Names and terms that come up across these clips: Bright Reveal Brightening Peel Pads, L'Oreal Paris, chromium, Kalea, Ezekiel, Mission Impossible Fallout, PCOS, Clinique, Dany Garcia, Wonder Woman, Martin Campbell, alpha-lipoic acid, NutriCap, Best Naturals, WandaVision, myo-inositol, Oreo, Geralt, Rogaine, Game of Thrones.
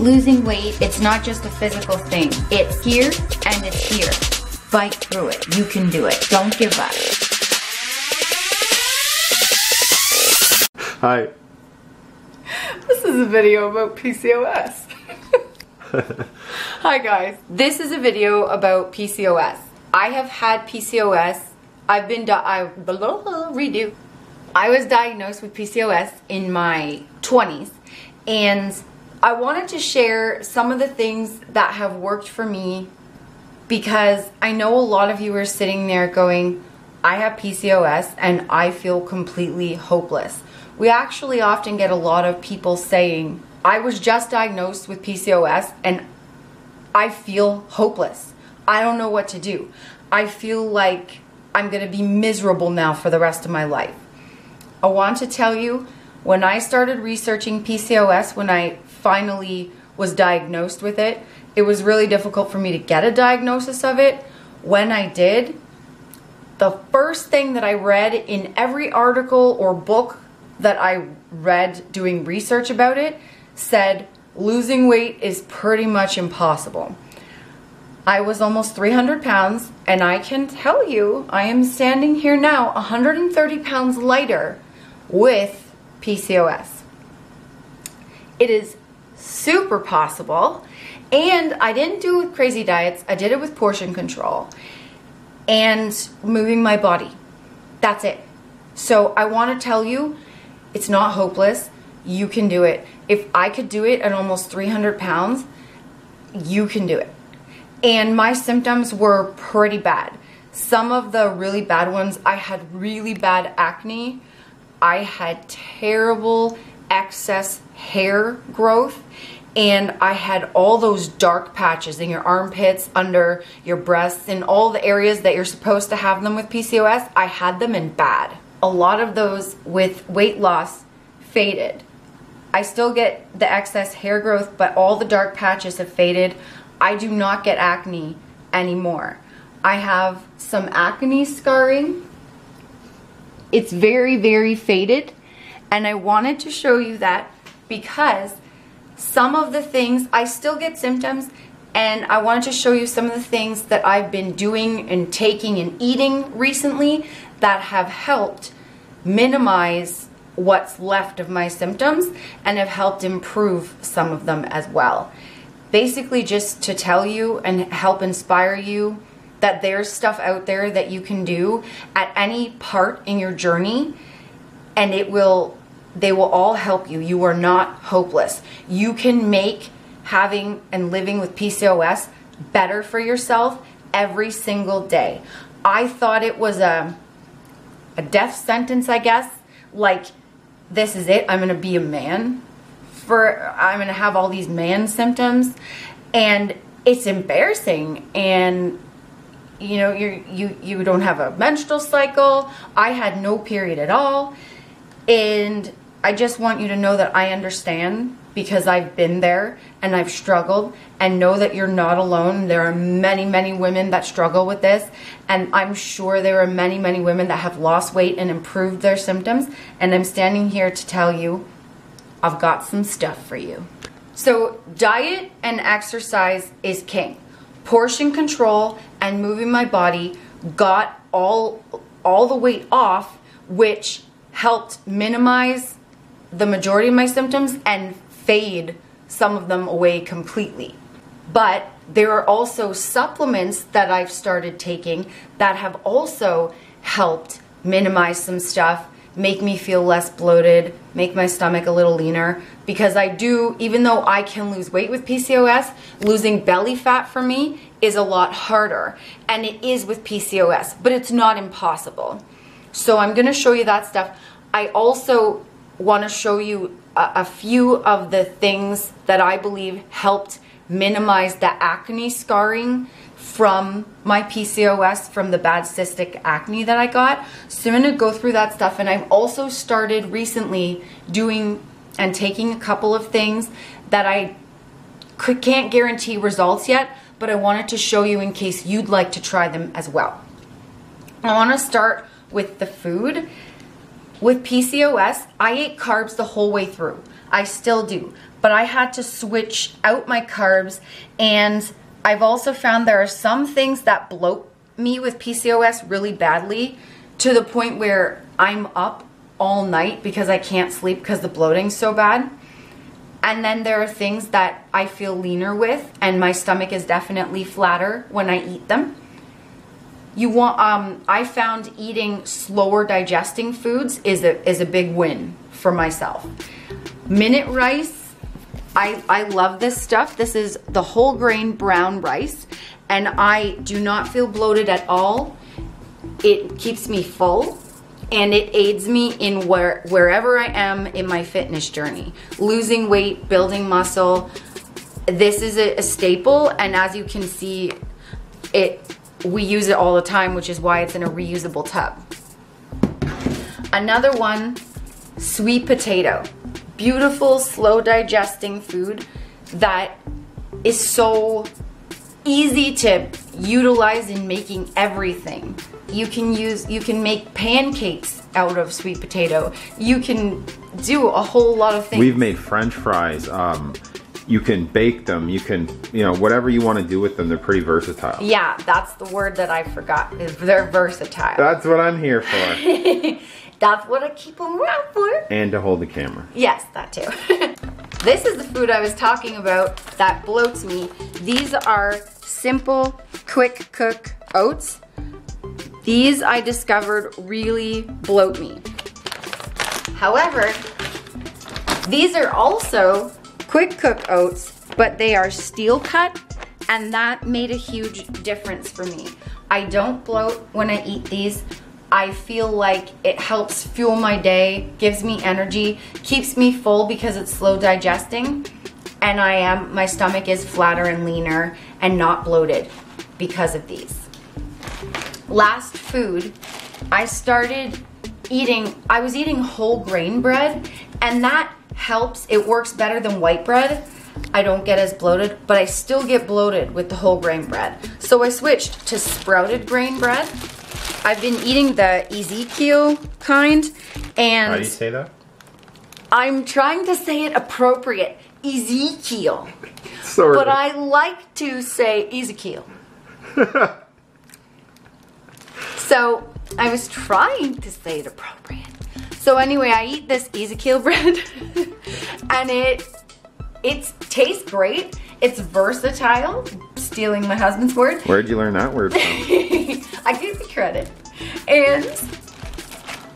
Losing weight, it's not just a physical thing. It's here and it's here. Fight through it. You can do it. Don't give up. Hi. This is a video about PCOS. Hi guys. This is a video about PCOS. I have had PCOS. I've been I was diagnosed with PCOS in my 20s, and I wanted to share some of the things that have worked for me, because I know a lot of you are sitting there going, I have PCOS and I feel completely hopeless. We actually often get a lot of people saying, I was just diagnosed with PCOS and I feel hopeless. I don't know what to do. I feel like I'm going to be miserable now for the rest of my life. I want to tell you, when I started researching PCOS, when I finally was diagnosed with it, it was really difficult for me to get a diagnosis of it. When I did, the first thing that I read in every article or book that I read doing research about it said, losing weight is pretty much impossible. I was almost 300 pounds, and I can tell you, I am standing here now 130 pounds lighter with PCOS. It is super possible, and I didn't do it with crazy diets. I did it with portion control and moving my body. That's it. So I want to tell you, it's not hopeless. You can do it. If I could do it at almost 300 pounds, you can do it. And my symptoms were pretty bad. Some of the really bad ones, I had really bad acne. I had terrible excess hair growth. And I had all those dark patches in your armpits, under your breasts, in all the areas that you're supposed to have them with PCOS. I had them in bad. A lot of those with weight loss faded. I still get the excess hair growth, but all the dark patches have faded. I do not get acne anymore. I have some acne scarring. It's very, very faded. And I wanted to show you that because some of the things, I still get symptoms, and I wanted to show you some of the things that I've been doing and taking and eating recently that have helped minimize what's left of my symptoms and have helped improve some of them as well. Basically just to tell you and help inspire you that there's stuff out there that you can do at any part in your journey, and they will all help you. You are not hopeless. You can make having and living with PCOS better for yourself every single day. I thought it was a death sentence, I guess, like this is it, I'm gonna be a man. I'm going to have all these man symptoms, and it's embarrassing, and you know, you don't have a menstrual cycle. I had no period at all, and I just want you to know that I understand, because I've been there and I've struggled, and know that you're not alone. There are many, many women that struggle with this, and I'm sure there are many, many women that have lost weight and improved their symptoms, and I'm standing here to tell you I've got some stuff for you. So diet and exercise is king. Portion control and moving my body got all the weight off, which helped minimize the majority of my symptoms and fade some of them away completely. But there are also supplements that I've started taking that have also helped minimize some stuff, make me feel less bloated, make my stomach a little leaner, because I do, even though I can lose weight with PCOS, losing belly fat for me is a lot harder, and it is with PCOS, but it's not impossible. So I'm going to show you that stuff. I also want to show you a few of the things that I believe helped minimize the acne scarring from my PCOS, from the bad cystic acne that I got. So I'm going to go through that stuff, and I've also started recently doing and taking a couple of things that I can't guarantee results yet, but I wanted to show you in case you'd like to try them as well. I want to start with the food. With PCOS, I ate carbs the whole way through. I still do, but I had to switch out my carbs, and I've also found there are some things that bloat me with PCOS really badly, to the point where I'm up all night because I can't sleep because the bloating's so bad. And then there are things that I feel leaner with, and my stomach is definitely flatter when I eat them. I found eating slower digesting foods is a big win for myself. Minute rice, I love this stuff. This is the whole grain brown rice, and I do not feel bloated at all. It keeps me full, and it aids me in wherever I am in my fitness journey. Losing weight, building muscle, this is a staple, and as you can see, we use it all the time, which is why it's in a reusable tub. Another one, sweet potato. Beautiful, slow digesting food that is so easy to utilize in making everything. You can make pancakes out of sweet potato. You can do a whole lot of things. We've made French fries. You can bake them. You can, whatever you want to do with them. They're pretty versatile. Yeah, that's the word that I forgot. Is they're versatile. That's what I'm here for. That's what I keep them around for. And to hold the camera. Yes, that too. This is the food I was talking about that bloats me. These are simple, quick cook oats. These I discovered really bloat me. However, these are also quick cook oats, but they are steel cut, and that made a huge difference for me. I don't bloat when I eat these. I feel like it helps fuel my day, gives me energy, keeps me full because it's slow digesting, and my stomach is flatter and leaner and not bloated because of these. Last food, I was eating whole grain bread, and that helps. It works better than white bread. I don't get as bloated, but I still get bloated with the whole grain bread. So I switched to sprouted grain bread. I've been eating the Ezekiel kind, and... How do you say that? I'm trying to say it appropriate. Ezekiel. Sorry. But I like to say Ezekiel. So I was trying to say it appropriate. So anyway, I eat this Ezekiel bread, and it tastes great. It's versatile, stealing my husband's word. Where'd you learn that word from? I give the credit. And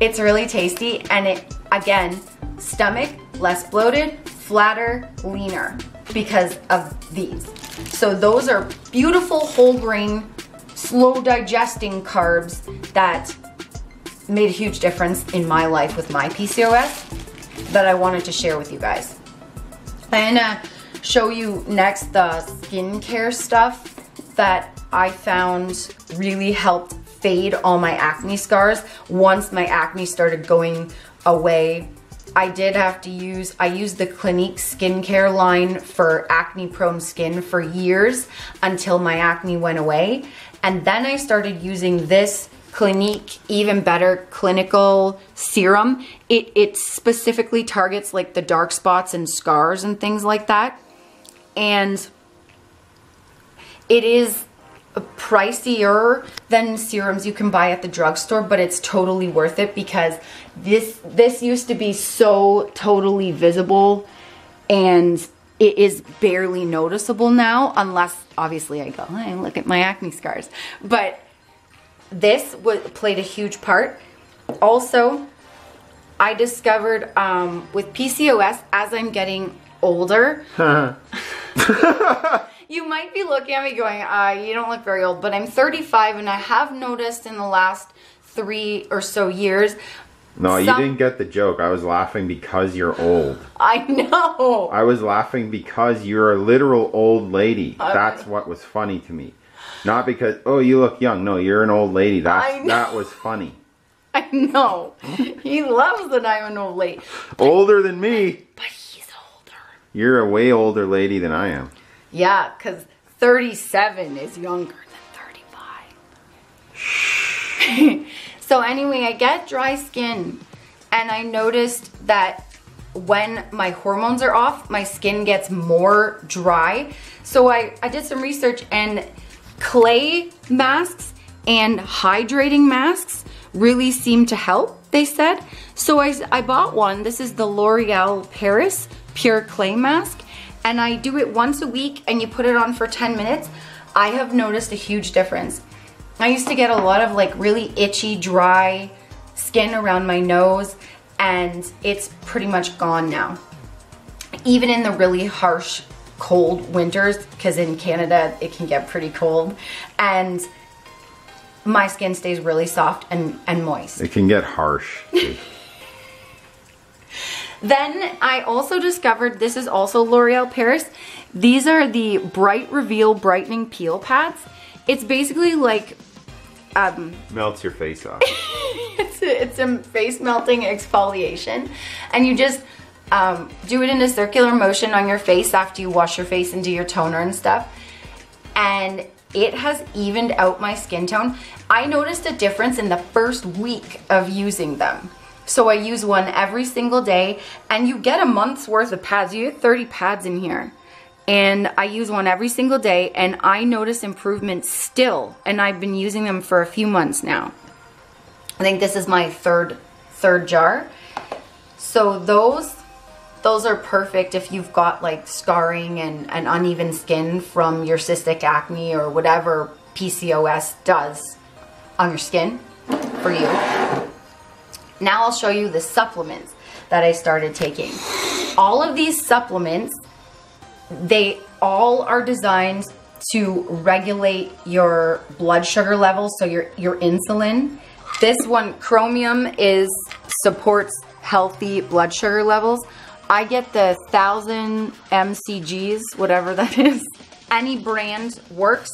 it's really tasty, and it, again, stomach, less bloated, flatter, leaner because of these. So those are beautiful whole grain, slow digesting carbs that made a huge difference in my life with my PCOS that I wanted to share with you guys. I'm gonna show you next the skincare stuff that I found really helped fade all my acne scars. Once my acne started going away, I used the Clinique skincare line for acne-prone skin for years until my acne went away. And then I started using this Clinique Even Better Clinical Serum. It specifically targets like the dark spots and scars and things like that. And it is pricier than serums you can buy at the drugstore, but it's totally worth it because this used to be so totally visible, and it is barely noticeable now, unless obviously I go, hey, look at my acne scars. But this played a huge part. Also, I discovered with PCOS, as I'm getting older, you might be looking at me going, you don't look very old, but I'm 35, and I have noticed in the last 3 or so years. No, you didn't get the joke. I was laughing because you're old. I know. I was laughing because you're a literal old lady. Okay. That's what was funny to me. Not because, oh, you look young. No, you're an old lady. That was funny. I know. He loves that I'm an old lady. Older than me. But he's older. You're a way older lady than I am. Yeah, because 37 is younger than 35. So anyway, I get dry skin, and I noticed that when my hormones are off, my skin gets more dry. So I did some research, and clay masks and hydrating masks really seem to help, they said. So I bought one. This is the L'Oreal Paris Pure Clay Mask, and I do it once a week, and you put it on for 10 minutes. I have noticed a huge difference. I used to get a lot of like really itchy, dry skin around my nose, and it's pretty much gone now. Even in the really harsh, cold winters, because in Canada it can get pretty cold, and my skin stays really soft and moist. It can get harsh. Then I also discovered, this is also L'Oreal Paris, these are the Bright Reveal Brightening Peel Pads. It's basically like... melts your face off. It's a face melting exfoliation. And you just do it in a circular motion on your face after you wash your face and do your toner and stuff. And it has evened out my skin tone. I noticed a difference in the first week of using them. So I use one every single day, and you get a month's worth of pads. You get 30 pads in here. And I use one every single day, and I notice improvement still, and I've been using them for a few months now. I think this is my third jar. So those are perfect if you've got like scarring and uneven skin from your cystic acne or whatever PCOS does on your skin for you. Now I'll show you the supplements that I started taking. All of these supplements, they all are designed to regulate your blood sugar levels, so your insulin. This one, Chromium, is supports healthy blood sugar levels. I get the 1000 mcgs, whatever that is. Any brand works,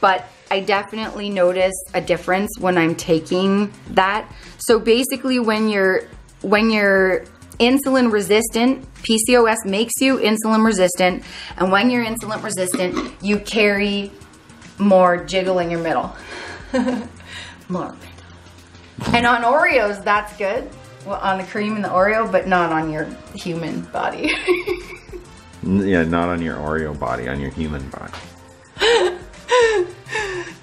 but I definitely notice a difference when I'm taking that. So basically, when you're insulin resistant, PCOS makes you insulin resistant, and when you're insulin resistant, you carry more jiggle in your middle. More. And on Oreos, that's good. Well, on the cream and the Oreo, but not on your human body. Yeah, not on your Oreo body, on your human body.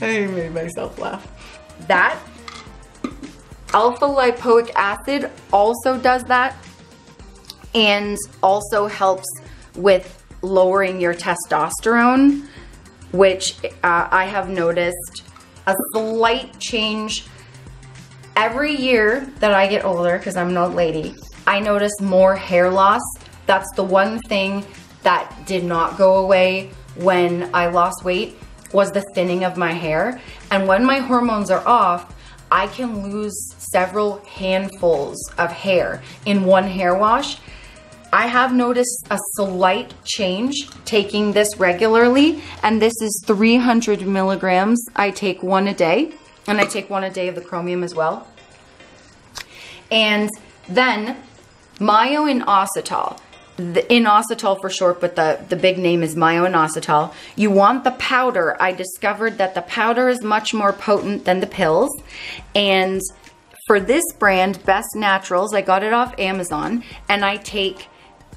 I made myself laugh. That alpha-lipoic acid also does that, and also helps with lowering your testosterone, which I have noticed a slight change. Every year that I get older, because I'm an old lady, I notice more hair loss. That's the one thing that did not go away when I lost weight, was the thinning of my hair. And when my hormones are off, I can lose several handfuls of hair in one hair wash. I have noticed a slight change taking this regularly, and this is 300 milligrams. I take one a day. And I take one a day of the Chromium as well. And then myo-inositol. The inositol for short, but the big name is myo-inositol. You want the powder. I discovered that the powder is much more potent than the pills. And for this brand, Best Naturals, I got it off Amazon, and I take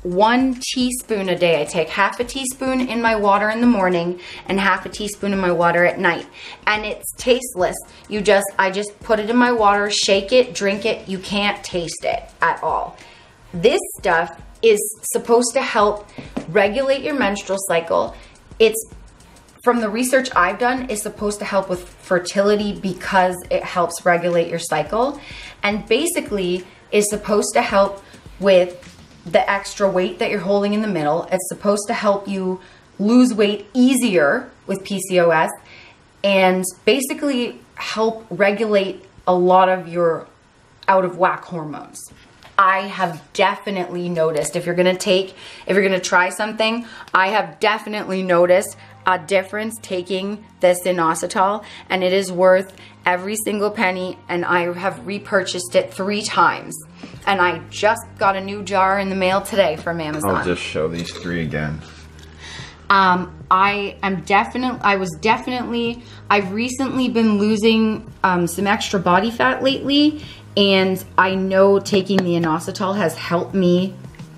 1 teaspoon a day. I take half a teaspoon in my water in the morning and half a teaspoon in my water at night. And it's tasteless. I just put it in my water, shake it, drink it. You can't taste it at all. This stuff is supposed to help regulate your menstrual cycle. It's, from the research I've done, is supposed to help with fertility because it helps regulate your cycle, and basically is supposed to help with the extra weight that you're holding in the middle. It's supposed to help you lose weight easier with PCOS, and basically help regulate a lot of your out of whack hormones. I have definitely noticed, if you're gonna try something, I have definitely noticed a difference taking this inositol, and it is worth every single penny, and I have repurchased it 3 times. And I just got a new jar in the mail today from Amazon. I'll just show these 3 again. I've recently been losing some extra body fat lately, And I know taking the inositol has helped me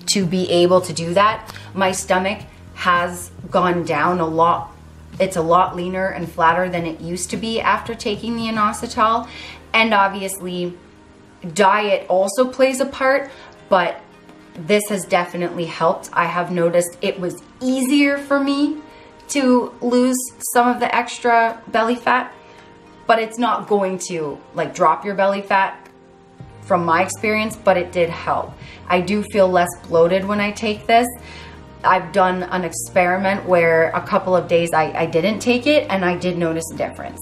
to be able to do that. My stomach has gone down a lot. It's a lot leaner and flatter than it used to be after taking the inositol. And obviously, diet also plays a part, but this has definitely helped. I have noticed it was easier for me to lose some of the extra belly fat, but it's not going to like drop your belly fat from my experience, but it did help. I do feel less bloated when I take this. I've done an experiment where a couple of days I didn't take it and I did notice a difference.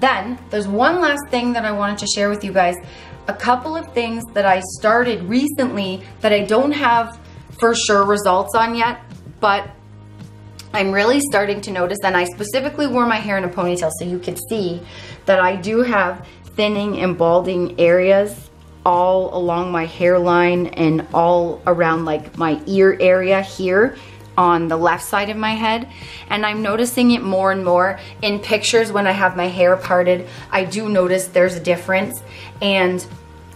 Then there's one last thing that I wanted to share with you guys. A couple of things that I started recently that I don't have for sure results on yet, but I'm really starting to notice, and I specifically wore my hair in a ponytail so you could see that I do have thinning and balding areas all along my hairline and all around like my ear area here on the left side of my head. And I'm noticing it more and more in pictures when I have my hair parted. I do notice there's a difference. And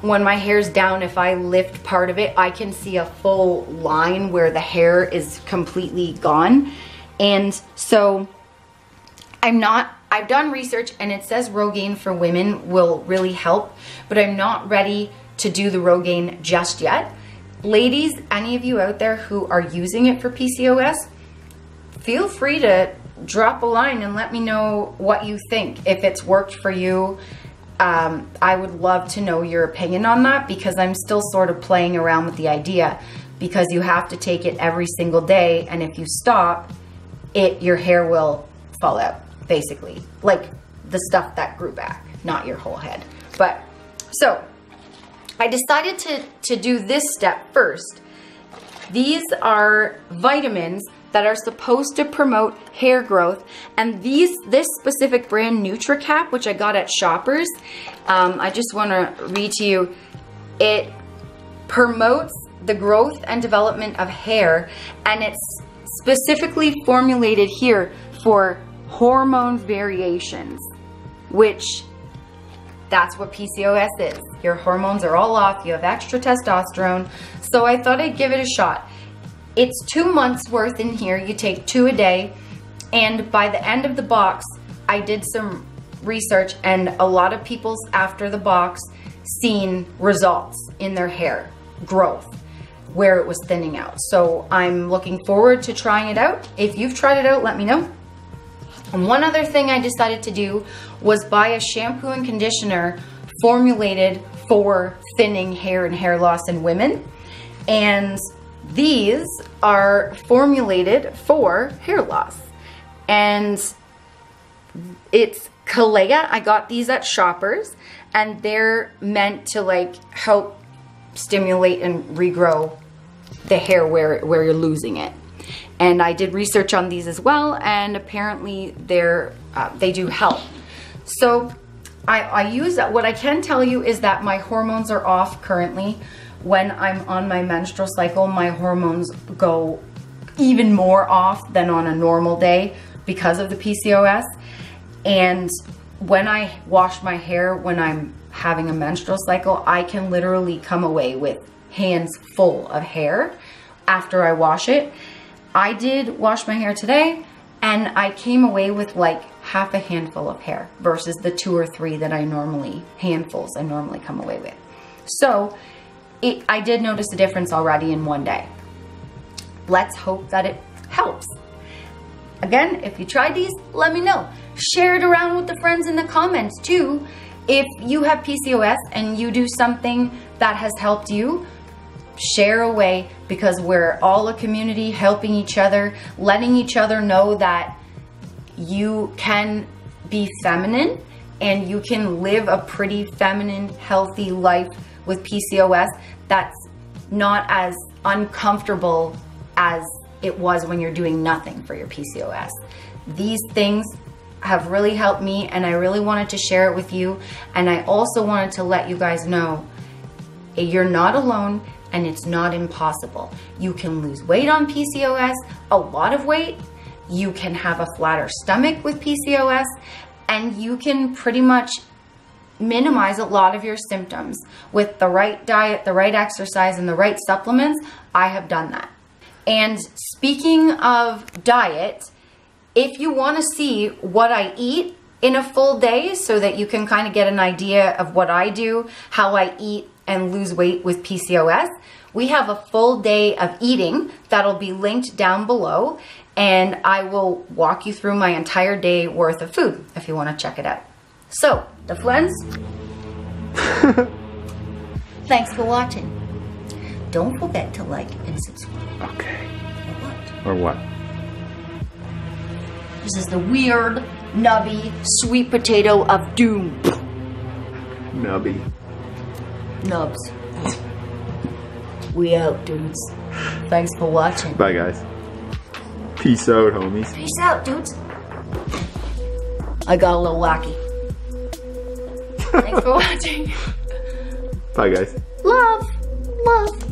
when my hair's down, if I lift part of it, I can see a full line where the hair is completely gone. And so I've done research and it says Rogaine for women will really help, but I'm not ready to do the Rogaine just yet. Ladies, any of you out there who are using it for PCOS, feel free to drop a line and let me know what you think, if it's worked for you. I would love to know your opinion on that, because I'm still sort of playing around with the idea, because you have to take it every single day, and if you stop it, your hair will fall out, basically, like the stuff that grew back, not your whole head. But so I decided to do this step first. These are vitamins that are supposed to promote hair growth, and this specific brand, NutriCap, which I got at Shoppers, I just want to read to you. It promotes the growth and development of hair, and it's specifically formulated here for hormone variations, which that's what PCOS is. Your hormones are all off, you have extra testosterone. So I thought I'd give it a shot. It's 2 months worth in here, you take 2 a day, and by the end of the box, I did some research, and a lot of people's after the box seen results in their hair growth where it was thinning out. So I'm looking forward to trying it out. If you've tried it out, let me know. And one other thing I decided to do was buy a shampoo and conditioner formulated for thinning hair and hair loss in women. And these are formulated for hair loss. And it's Kalea. I got these at Shoppers, and they're meant to like help stimulate and regrow the hair where you're losing it. And I did research on these as well, and apparently they do help. So I use that. What I can tell you is that my hormones are off currently. When I'm on my menstrual cycle, my hormones go even more off than on a normal day because of the PCOS. And when I wash my hair when I'm having a menstrual cycle, I can literally come away with hands full of hair after I wash it. I did wash my hair today, and I came away with like half a handful of hair versus the 2 or 3 that I normally, handfuls I normally come away with. So I did notice a difference already in 1 day. Let's hope that it helps. Again, if you tried these, let me know. Share it around with the friends in the comments too. If you have PCOS and you do something that has helped you, share away, because we're all a community helping each other, letting each other know that you can be feminine and you can live a pretty feminine, healthy life with PCOS that's not as uncomfortable as it was when you're doing nothing for your PCOS. These things have really helped me, and I really wanted to share it with you. And I also wanted to let you guys know you're not alone. And it's not impossible. You can lose weight on PCOS, a lot of weight. You can have a flatter stomach with PCOS, and you can pretty much minimize a lot of your symptoms with the right diet, the right exercise, and the right supplements. I have done that. And speaking of diet, if you want to see what I eat in a full day so that you can kind of get an idea of what I do, how I eat and lose weight with PCOS, we have a full day of eating that'll be linked down below, and I will walk you through my entire day worth of food if you want to check it out. So, the flens, thanks for watching. Don't forget to like and subscribe. Okay. Or what? Or what? This is the weird, nubby, sweet potato of doom. Nubby. Nubs. We out, dudes. Thanks for watching. Bye, guys. Peace out, homies. Peace out, dudes. I got a little wacky. Thanks for watching. Bye, guys. Love. Love.